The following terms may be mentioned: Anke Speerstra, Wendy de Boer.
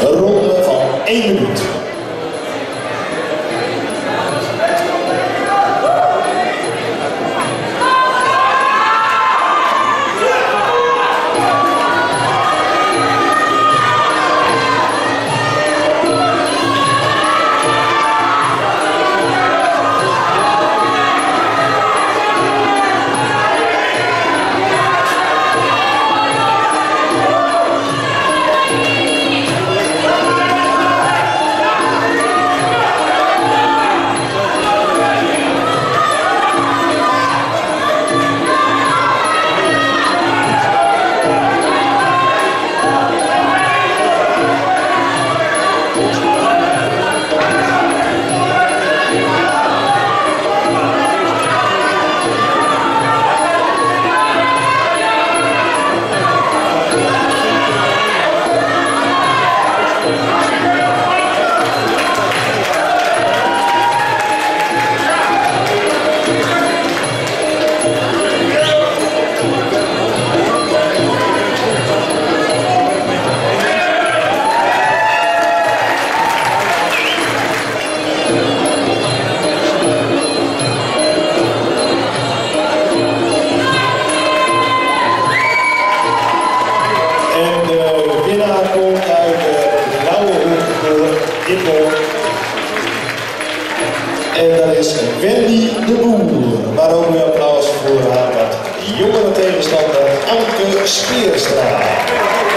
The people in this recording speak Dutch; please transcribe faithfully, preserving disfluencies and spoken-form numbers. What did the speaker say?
Een ronde van één minuut. En dat is Wendy de Boer, maar ook een applaus voor haar wat jongere tegenstander Anke Speerstra.